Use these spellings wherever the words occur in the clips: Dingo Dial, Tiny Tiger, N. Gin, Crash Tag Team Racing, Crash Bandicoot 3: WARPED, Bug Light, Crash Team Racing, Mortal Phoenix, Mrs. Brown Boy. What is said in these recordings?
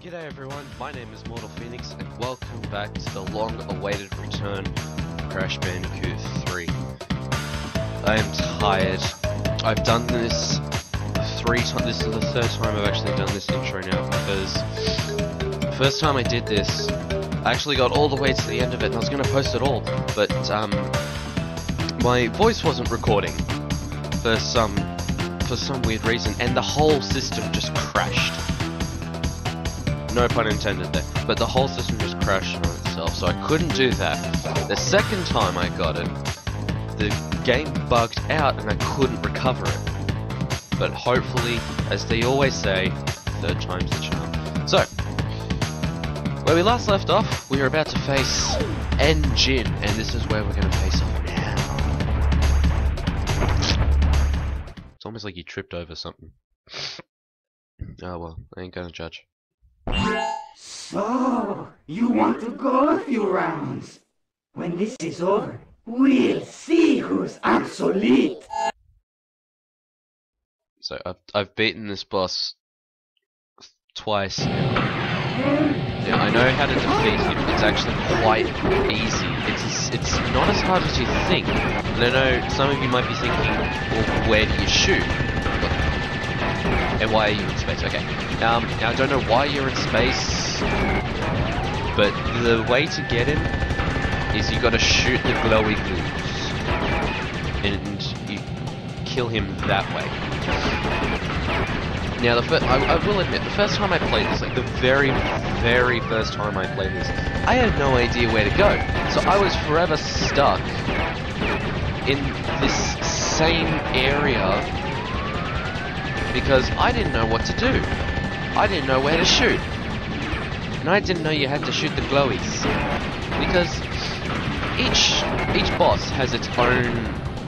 G'day everyone, my name is Mortal Phoenix and welcome back to the long-awaited return of Crash Bandicoot 3. I am tired. I've done this three times. This is the third time I've actually done this intro now, because the first time I did this, I actually got all the way to the end of it and I was going to post it all, but my voice wasn't recording for some weird reason, and the whole system just crashed. No pun intended there, but the whole system just crashed on itself, so I couldn't do that. The second time I got it, the game bugged out and I couldn't recover it. But hopefully, as they always say, third time's the charm. So, where we last left off, we were about to face N. Gin, and this is where we're going to face off now. It's almost like he tripped over something. Oh well, I ain't gonna judge. Oh, you want to go a few rounds? When this is over, we'll see who's obsolete. So I've beaten this boss twice now. Yeah, I know how to defeat him. It's actually quite easy. It's not as hard as you think. And I know some of you might be thinking, well, where do you shoot? And why are you in space? Okay. I don't know why you're in space, but the way to get him is you gotta shoot the glowy glues, and you kill him that way. Now, I will admit, the first time I played this, like the very first time I played this, I had no idea where to go, so I was forever stuck in this same area. Because I didn't know what to do. I didn't know where to shoot. And I didn't know you had to shoot the glowies. Because each boss has its own...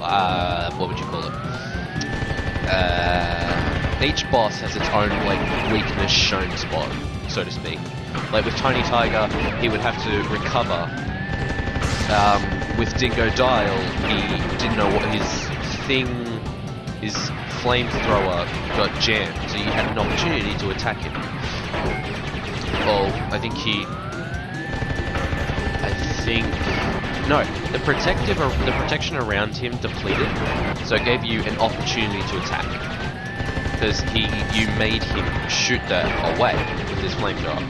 what would you call it? Each boss has its own, like, weakness shown spot, so to speak. Like with Tiny Tiger, he would have to recover. With Dingo Dial, he didn't know what his flamethrower got jammed, so you had an opportunity to attack him. Oh, no, the protection around him depleted, so it gave you an opportunity to attack. Because you made him shoot that away with his flamethrower.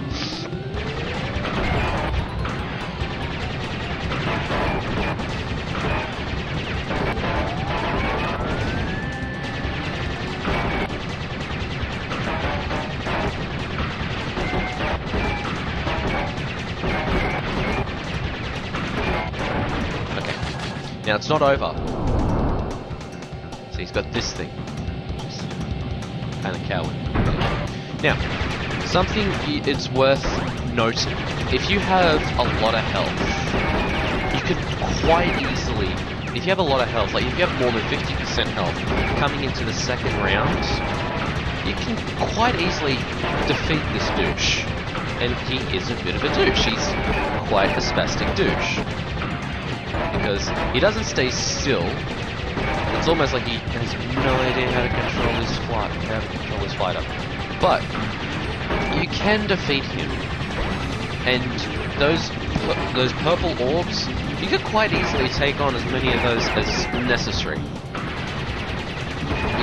Now, it's not over. So he's got this thing. Just kind of coward. Now, something it's worth noting. If you have a lot of health, you could quite easily... If you have a lot of health, like if you have more than 50% health, coming into the second round, you can quite easily defeat this douche. And he is a bit of a douche. He's quite a spastic douche. Because he doesn't stay still. It's almost like he has no idea how to control his fighter. But you can defeat him, and those purple orbs, you could quite easily take on as many of those as necessary,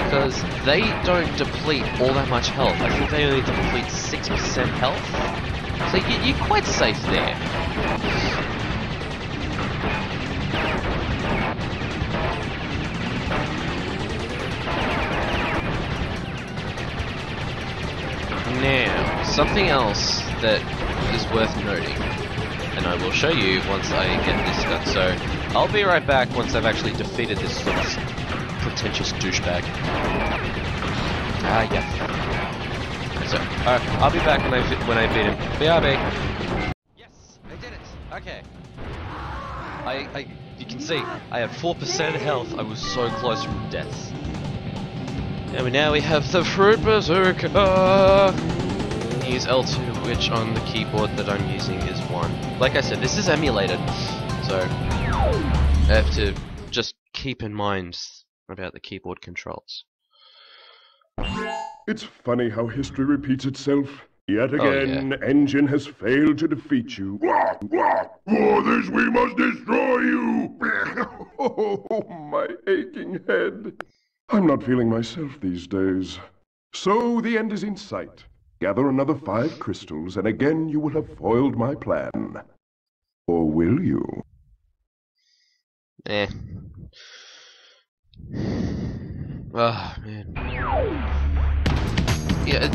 because they don't deplete all that much health. I think they only deplete 6% health, so you're quite safe there. Now, something else that is worth noting, and I will show you once I get this done, so I'll be right back once I've actually defeated this sort of pretentious douchebag. Yeah. So, I'll be back when I beat him. BRB! Yes, I did it! Okay. You can see, I have 4% health, I was so close from death. And now we have the Fruit Berserker! Use L2, which on the keyboard that I'm using is 1. Like I said, this is emulated, so I have to just keep in mind about the keyboard controls. It's funny how history repeats itself. Yet again, N. Gin has failed to defeat you. For this we must destroy you! Oh, my aching head. I'm not feeling myself these days. So the end is in sight. Gather another 5 crystals, and again you will have foiled my plan. Or will you? Ah, oh, man. Yeah.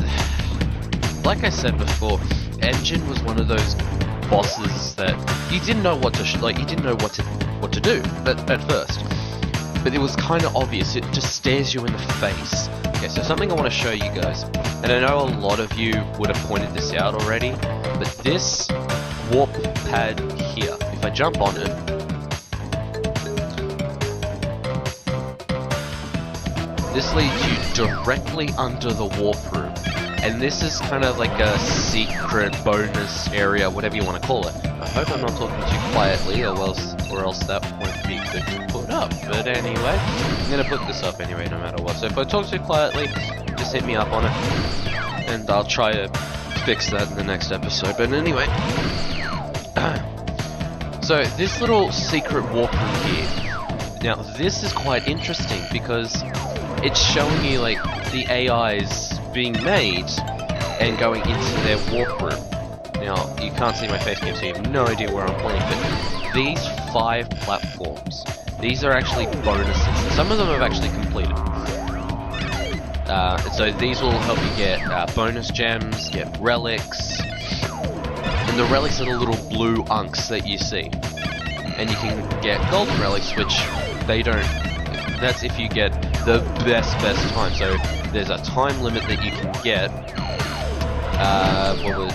Like I said before, N. Gin was one of those bosses that you didn't know what to you didn't know what to do at first, but it was kind of obvious. It just stares you in the face. Okay, so something I want to show you guys, and I know a lot of you would have pointed this out already, but this warp pad here, if I jump on it. This leads you directly under the warp room. And this is kind of like a secret bonus area, whatever you want to call it. I hope I'm not talking too quietly, or else that won't be good to put up. But anyway, I'm gonna put this up anyway, no matter what. So if I talk too quietly, just hit me up on it, and I'll try to fix that in the next episode. But anyway, so this little secret warp room here. Now this is quite interesting because it's showing you like the AIs being made and going into their warp room. Now, you can't see my face cam, so you have no idea where I'm pointing, but these 5 platforms, these are actually bonuses. Some of them I've actually completed. So these will help you get bonus gems, get relics, and the relics are the little blue unks that you see. And you can get gold relics, which they don't. That's if you get the best time. So there's a time limit that you can get. So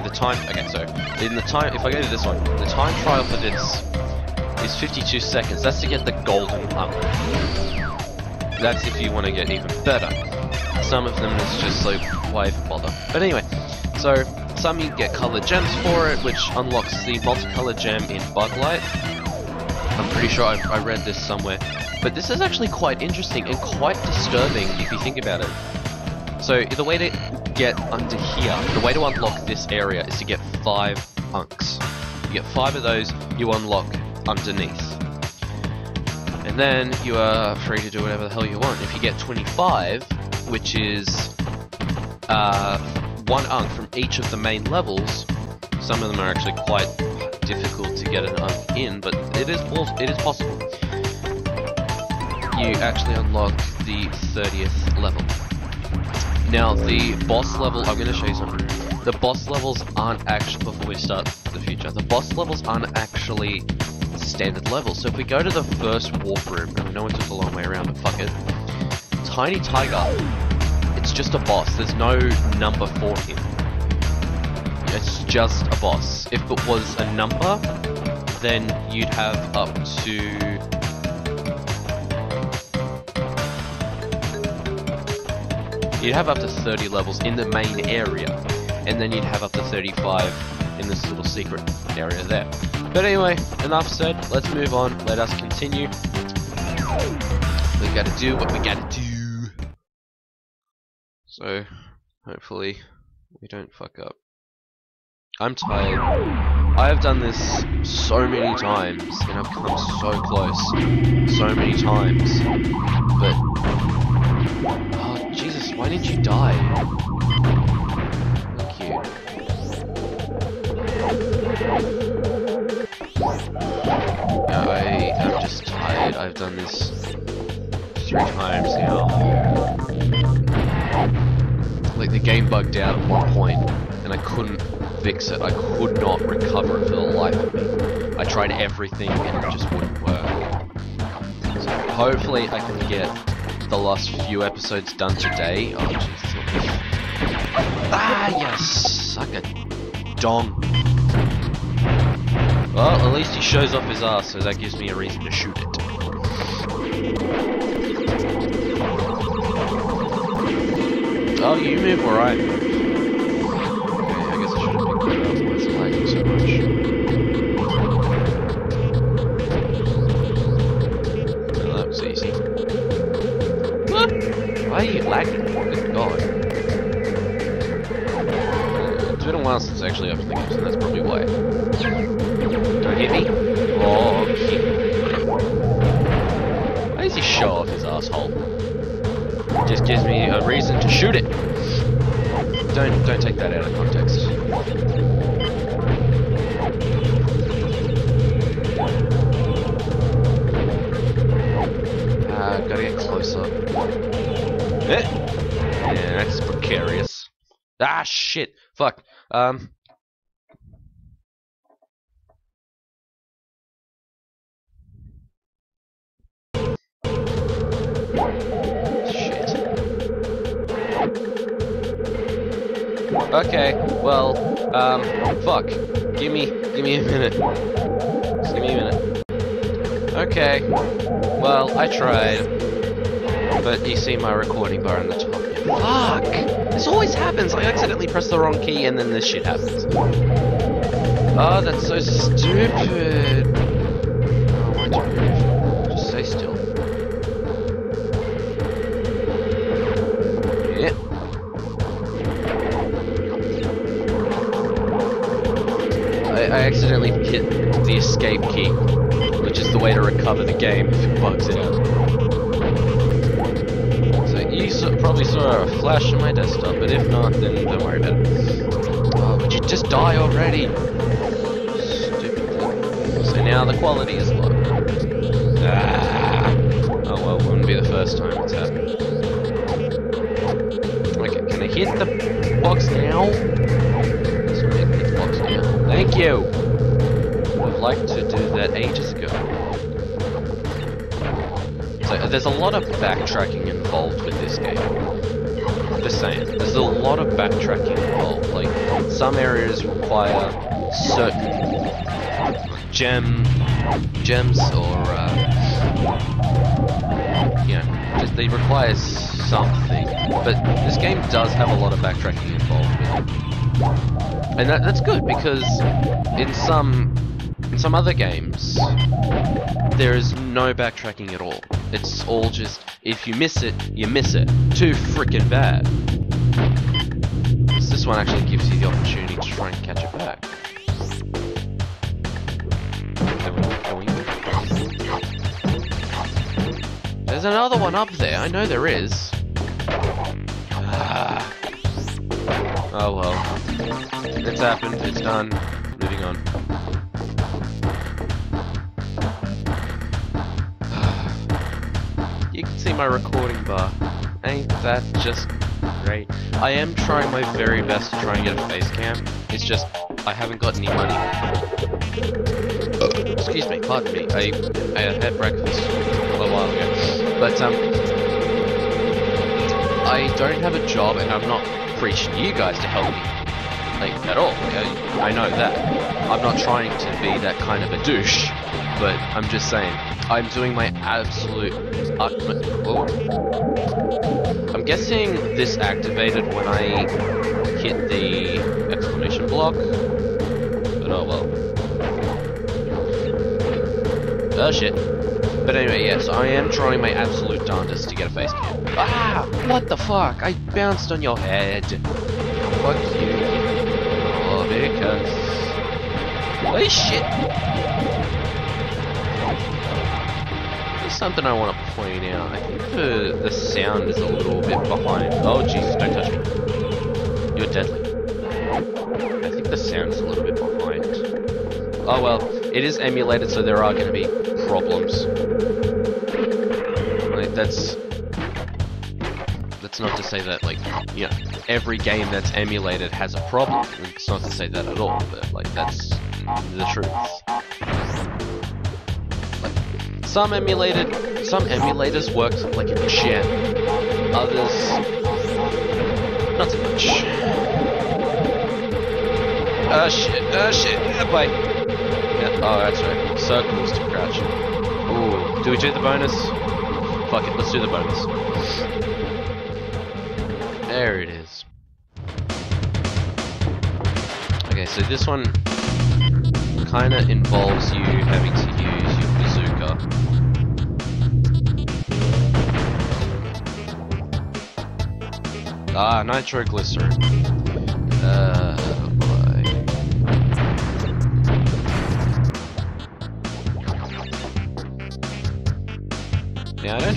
the time. Okay, so in the time, if I go to this one, the time trial for this is 52 seconds. That's to get the golden up. That's if you want to get even better. Some of them is just like, why even bother? But anyway, so some you get colored gems for it, which unlocks the multicolored gem in Bug Light. I'm pretty sure I read this somewhere. But this is actually quite interesting and quite disturbing if you think about it. So the way to get under here, the way to unlock this area is to get 5 unks. You get 5 of those, you unlock underneath. And then you are free to do whatever the hell you want. If you get 25, which is 1 unk from each of the main levels, some of them are actually quite difficult to get an unk in, but it is possible. You actually unlock the 30th level. Now the boss level, I'm going to show you something. The boss levels aren't actually, before we start the future, the boss levels aren't actually standard levels. So if we go to the first warp room, and I know it took a long way around, but fuck it. Tiny Tiger, it's just a boss. There's no number for him. It's just a boss. If it was a number, then you'd have up to... you'd have up to 30 levels in the main area, and then you'd have up to 35 in this little secret area there. But anyway, enough said, let's move on, let us continue. We gotta do what we gotta do. So, hopefully, we don't fuck up. I'm tired. I have done this so many times, and I've come so close, so many times, but... oh, Jesus, why did you die? Thank you. I'm just tired. I've done this 3 times now. Like, the game bugged out at one point, and I couldn't fix it. I could not recover it for the life of me. I tried everything, and it just wouldn't work. So hopefully I can get... the last few episodes done today. Oh, Jesus. Ah, you sucker dong. Well, at least he shows off his ass, so that gives me a reason to shoot it. Oh, you move alright. Okay, I guess I should have picked that up. It's lagging so much. Well, that was easy. Why are you lagging? Good God. It's been a while since I actually have things, and that's probably why. Don't hit me. Oh, shit. Why does he show off his asshole? It just gives me a reason to shoot it. Don't take that out of context. Gotta get closer. Yeah, that's precarious. Ah, shit. Fuck. Okay, well, fuck. Give me a minute. Just give me a minute. Okay, well, I tried. But you see my recording bar in the top. Fuck! This always happens! I accidentally press the wrong key and then this shit happens. Oh, that's so stupid! Oh, why don't you move? Just stay still. I accidentally hit the escape key, which is the way to recover the game if it bugs it out. So you probably saw a flash on my desktop, but if not, then don't worry about it. Oh, would you just die already? Stupid thing. So now the quality is low. Ah. Oh well, it wouldn't be the first time it's happened. Okay, can I hit the box now? Thank you! I'd like to do that ages ago. So, there's a lot of backtracking involved with this game. Just saying. There's a lot of backtracking involved. Like, some areas require certain gems or, you know, they require something. But this game does have a lot of backtracking involved with it. And that's good, because in some other games, there is no backtracking at all. It's all just, if you miss it, you miss it. Too frickin' bad. So this one actually gives you the opportunity to try and catch it back. There's another one up there, I know there is. Oh well. It's happened, it's done. Moving on. You can see my recording bar. Ain't that just great? I am trying my very best to try and get a face cam. It's just, I haven't got any money. Excuse me, pardon me. I had breakfast a little while ago. But, I don't have a job and I'm not preaching you guys to help me. At all. I know that. I'm not trying to be that kind of a douche, but I'm just saying, I'm doing my absolute utmost. I'm guessing this activated when I hit the exclamation block, but oh well. Oh shit. But anyway, yes, I am trying my absolute darndest to get a face cam. Ah! What the fuck? I bounced on your head. Fuck you. Because holy shit! There's something I want to point out. I think the sound is a little bit behind. Oh Jesus, don't touch me. You're deadly. I think the sound is a little bit behind. Oh well, it is emulated, so there are going to be problems. Like, that's not to say that, like, you know, every game that's emulated has a problem. It's not to say that at all, but, like, that's the truth. Like, some emulators work like a gem. Others, not so much. Oh shit, oh shit, bye. Yeah, oh, that's right. Circles to crouch. Ooh, do we do the bonus? Fuck it, let's do the bonus. There it is. Okay, so this one kind of involves you having to use your bazooka. Ah, nitroglycerin.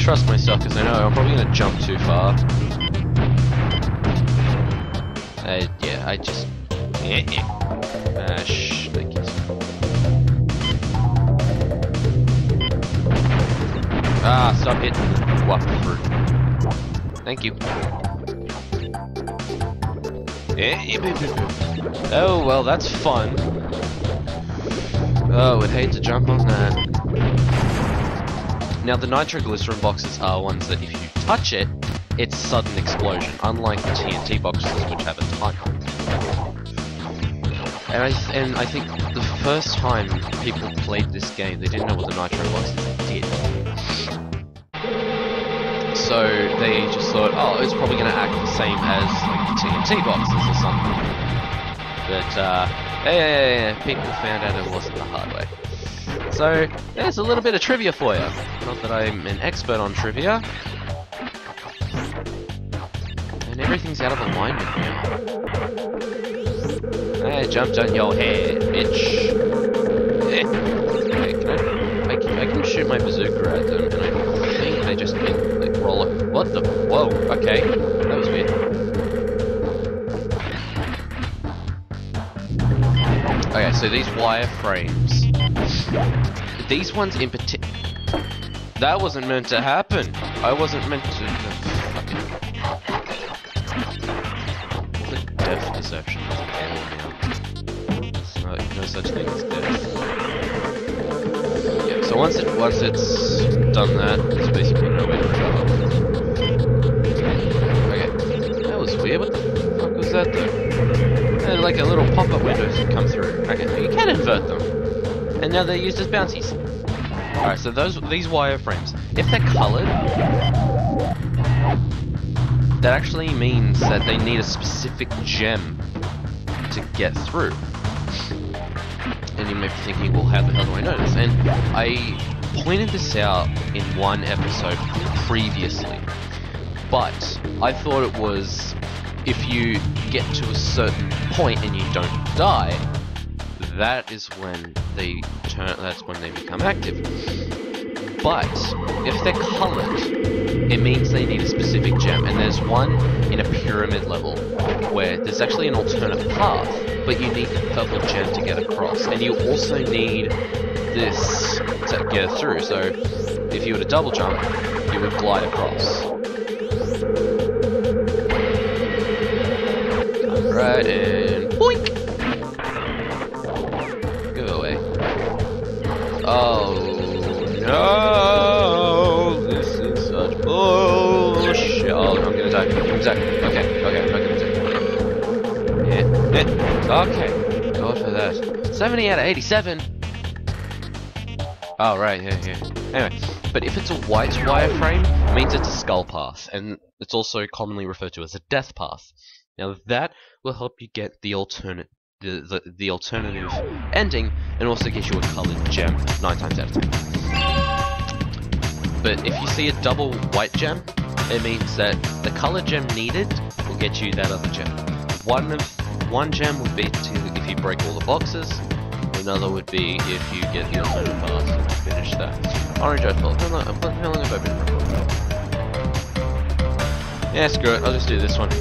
trust myself because I know I'm probably going to jump too far. Yeah, I just... shh, thank you. Ah, stop hitting the waffle fruit. Thank you. Oh, well, that's fun. Oh, would hate to jump on that. Now, the nitroglycerin boxes are ones that if you touch it, it's sudden explosion, unlike the TNT boxes, which have a timer. And I think the first time people played this game, they didn't know what the nitro boxes did. So they just thought, oh, it's probably going to act the same as like, TNT boxes or something. But, yeah, people found out it wasn't the hard way. So, there's a little bit of trivia for you. Not that I'm an expert on trivia. And everything's out of alignment now. I jumped on your head, bitch. I can shoot my bazooka at them, and I think they just hit like roll up. What the? Whoa, okay. That was weird. Okay, so these wireframes. These ones in particular. That wasn't meant to happen. I wasn't meant to. Deception doesn't end now. It's not, no such thing as death. Yeah, so once it's done that, there's basically no way to recover. Okay. That was weird, what the fuck was that though? They're like a little pop-up windows that come through. Okay, you can invert them. And now they're used as bouncies. Alright, so these wireframes, if they're coloured, that actually means that they need a specific gem to get through. And you may be thinking, well, how the hell do I know this? And I pointed this out in one episode previously, but I thought it was if you get to a certain point and you don't die, that is when they turn. That's when they become active. But if they're coloured, it means they need a specific gem, and there's one in a pyramid level where there's actually an alternate path, but you need the purple gem to get across, and you also need this to get through. So if you were to double jump, you would glide across. Alright, and boink! Go away. Oh no! Exactly. Okay. Yeah. Okay. God for that. 70 out of 87. Oh right, yeah. Anyway, but if it's a white wireframe, it means it's a skull path, and it's also commonly referred to as a death path. Now that will help you get the alternative ending, and also get you a coloured gem 9 times out of 10. But if you see a double white gem, it means that the color gem needed will get you that other gem. One gem would be if you break all the boxes. Another would be if you get the alternative path and finish that. Orange eyeball. How long have I been recording? Yeah, screw it. I'll just do this one.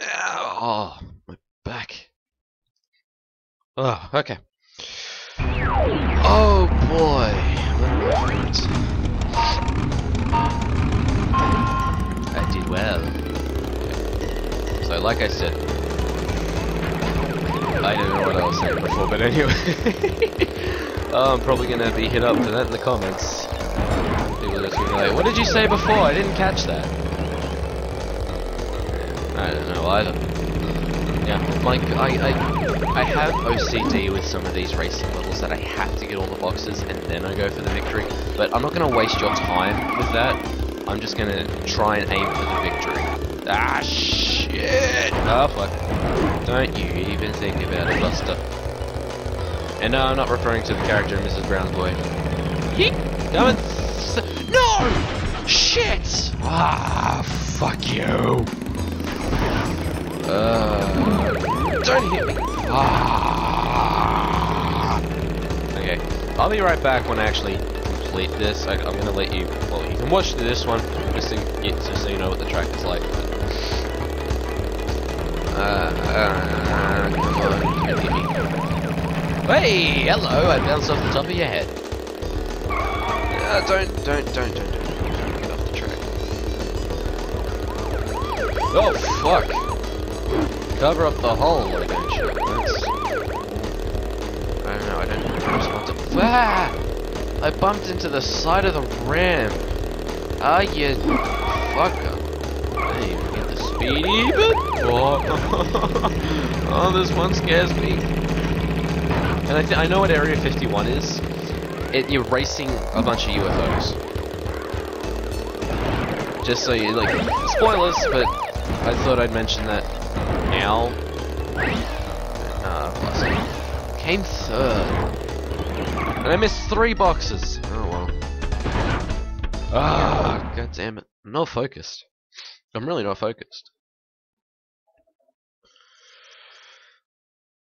Ow, oh, my back. Oh, okay. Oh boy. I did well. So, like I said, I don't know what I was saying before, but anyway, I'm probably gonna be hit up for that in the comments. People are just gonna be like, "What did you say before? I didn't catch that." I don't know either. Yeah, like I have OCD with some of these racing levels that I have to get all the boxes and then I go for the victory. But I'm not gonna waste your time with that. I'm just gonna try and aim for the victory. Ah, shit! Oh, fuck. Don't you even think about it, Buster. And no, I'm not referring to the character Mrs. Brown Boy. Yeet! No! Shit! Ah, fuck you! Don't hit me! Ah! Okay, I'll be right back when I actually complete this. I'm going to let you, well, you can watch this one just so you know what the track is like. Hey, hello, I bounced off the top of your head. Don't get off the track. Oh, fuck. Cover up the hole, I don't sure. I don't know, I don't know if I'm responsible. Ah! I bumped into the side of the ramp. Ah, you fucker. I didn't even get the speedy bit. Oh, oh, this one scares me. And I know what Area 51 is. You're racing a bunch of UFOs. Just so you, like, spoilers, but I thought I'd mention that now. Plus, came third. And I missed 3 boxes. Oh well. Ah, god damn it. I'm not focused. I'm really not focused.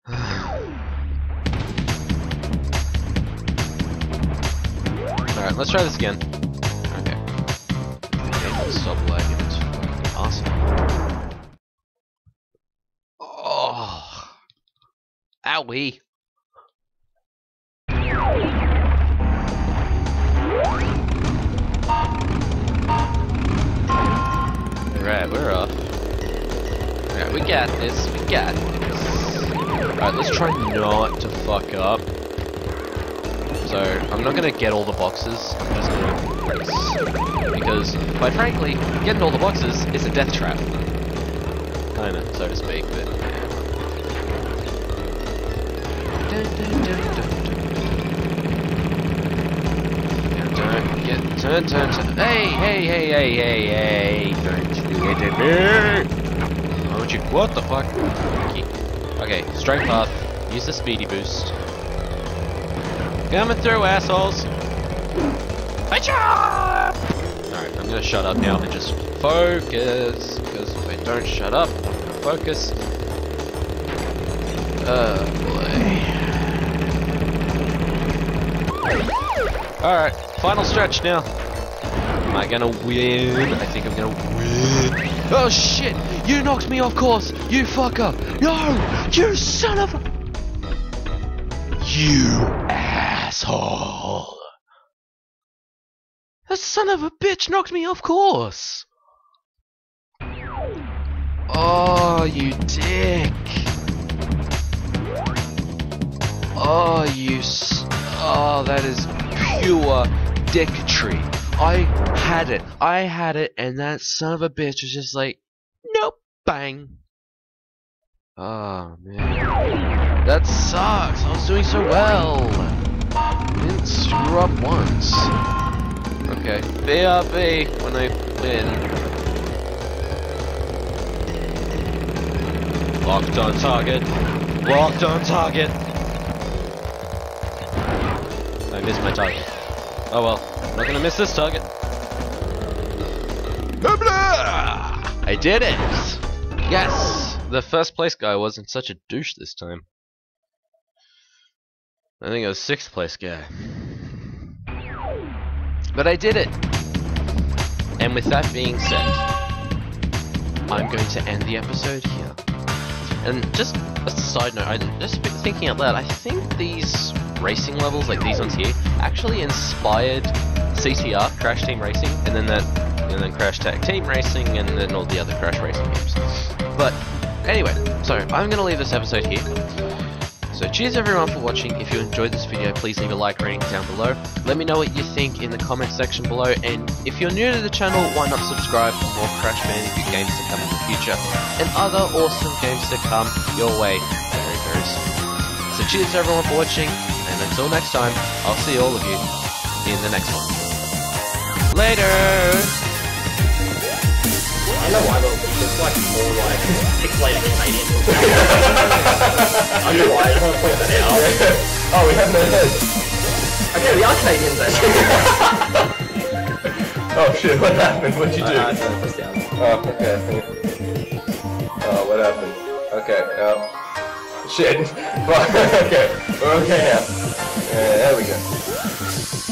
Alright, let's try this again. Okay. Stop lagging, it's fucking awesome. Oh! Owie! Alright, we're off. Alright, we got this, we got this. Alright, let's try not to fuck up. So, I'm not going to get all the boxes, I'm just going to race. Because, quite frankly, getting all the boxes is a death trap. Kinda, so to speak, but... Don't get... Turn. Hey! Don't you do it to me! Why would you... What the fuck? Okay, straight path. Use the speedy boost. Coming through, assholes! Alright, I'm gonna shut up now and just focus. Because if I don't shut up, I'm gonna focus. Oh boy. Alright, final stretch now. Am I gonna win? I think I'm gonna win. Oh shit! You knocked me off course! You fucker! No! You son of a... You... asshole! That son of a bitch knocked me off course! Oh, you dick! Oh, you s... Oh, that is pure dicketry. I had it, and that son of a bitch was just like, nope, bang. Oh, man. That sucks! I was doing so well! Didn't screw up once. Okay, BRB when I win. Locked on target. Locked on target. I missed my target. Oh well, I'm not gonna miss this target. I did it! Yes! The first place guy wasn't such a douche this time. I think I was 6th place guy. But I did it! And with that being said, I'm going to end the episode here. And just as a side note, I just thinking out loud, I think these racing levels, like these ones here, actually inspired CTR, Crash Team Racing, and then Crash Tag Team Racing, and then all the other Crash Racing games. But anyway, so I'm gonna leave this episode here. So cheers everyone for watching. If you enjoyed this video, please leave a like rating down below. Let me know what you think in the comment section below, and if you're new to the channel, why not subscribe for more Crash Bandicoot games to come in the future, and other awesome games to come your way very, very soon. So cheers everyone for watching, and until next time, I'll see all of you in the next one. Later! I know I will, but it looks like more like pixelated Canadian. I don't know why, I just want to point that out. Oh, we haven't heard. Okay, we are Canadians actually. Oh shit, what happened? What'd you do? I turned this down. Oh, okay. Oh, what happened? Okay, shit. Okay, we're okay now. Yeah, there we go.